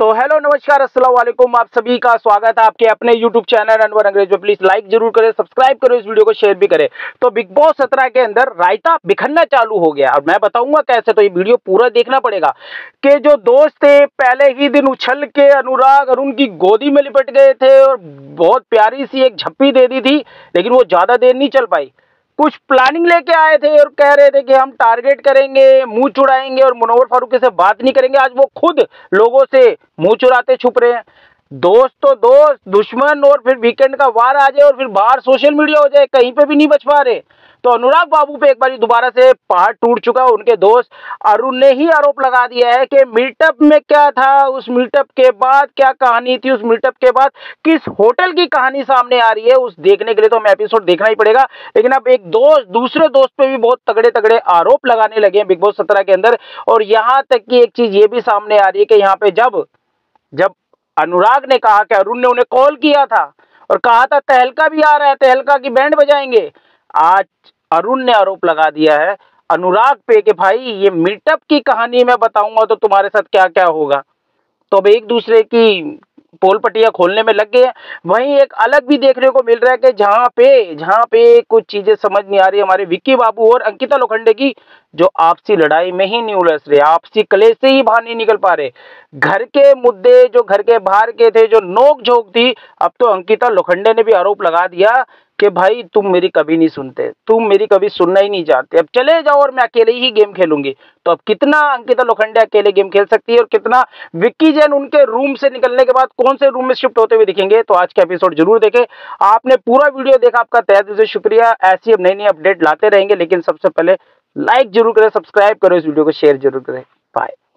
तो हेलो नमस्कार अस्सलाम वालेकुम, आप सभी का स्वागत है आपके अपने यूट्यूब चैनल अनवर रंगरेज में। प्लीज लाइक जरूर करें, सब्सक्राइब करें, इस वीडियो को शेयर भी करें। तो बिग बॉस 17 के अंदर रायता बिखरना चालू हो गया और मैं बताऊंगा कैसे, तो ये वीडियो पूरा देखना पड़ेगा। कि जो दोस्त थे पहले ही दिन उछल के अनुराग अरुण की गोदी में लिपट गए थे और बहुत प्यारी सी एक झप्पी दे दी थी, लेकिन वो ज्यादा देर नहीं चल पाई। कुछ प्लानिंग लेके आए थे और कह रहे थे कि हम टारगेट करेंगे, मुंह चुराएंगे और मुनव्वर फारूकी से बात नहीं करेंगे। आज वो खुद लोगों से मुंह चुराते छुप रहे हैं। दोस्त तो दोस्त, दुश्मन, और फिर वीकेंड का वार आ जाए और फिर बाहर सोशल मीडिया हो जाए, कहीं पे भी नहीं बच पा रहे। तो अनुराग बाबू पे एक बार दोबारा से पहाड़ टूट चुका है। उनके दोस्त अरुण ने ही आरोप लगा दिया है कि मीटअप में क्या था, उस मीटअप के बाद क्या कहानी थी, उस मीटअप के बाद किस होटल की कहानी सामने आ रही है, उस देखने के लिए तो हमें एपिसोड देखना ही पड़ेगा। लेकिन अब एक दोस्त दूसरे दोस्त पे भी बहुत तगड़े तगड़े आरोप लगाने लगे हैं बिग बॉस 17 के अंदर। और यहाँ तक की एक चीज ये भी सामने आ रही है कि यहाँ पे जब अनुराग ने कहा कि अरुण ने उन्हें कॉल किया था और कहा था तहलका भी आ रहा है, तहलका की बैंड बजाएंगे, आज अरुण ने आरोप लगा दिया है अनुराग पे कि भाई ये मीटअप की कहानी मैं बताऊंगा तो तुम्हारे साथ क्या क्या होगा। तो अब एक दूसरे की पोल पटिया खोलने में लग गए। वहीं एक अलग भी देखने को मिल रहा है कि जहाँ पे कुछ चीजें समझ नहीं आ रही, हमारे विक्की बाबू और अंकिता लोखंडे की जो आपसी लड़ाई में ही नहीं उलझ रहे, आपसी कलेश से ही बाहर नहीं निकल पा रहे। घर के मुद्दे जो घर के बाहर के थे, जो नोक झोंक थी, अब तो अंकिता लोखंडे ने भी आरोप लगा दिया कि भाई तुम मेरी कभी नहीं सुनते, तुम मेरी कभी सुनना ही नहीं चाहते, अब चले जाओ और मैं अकेले ही गेम खेलूंगी। तो अब कितना अंकिता लोखंडे अकेले गेम खेल सकती है और कितना विक्की जैन उनके रूम से निकलने के बाद कौन से रूम में शिफ्ट होते हुए दिखेंगे, तो आज का एपिसोड जरूर देखें। आपने पूरा वीडियो देखा, आपका तहे दिल से शुक्रिया। ऐसी अब नई नई अपडेट लाते रहेंगे, लेकिन सबसे पहले लाइक जरूर करें, सब्सक्राइब करें, इस वीडियो को शेयर जरूर करें। बाय।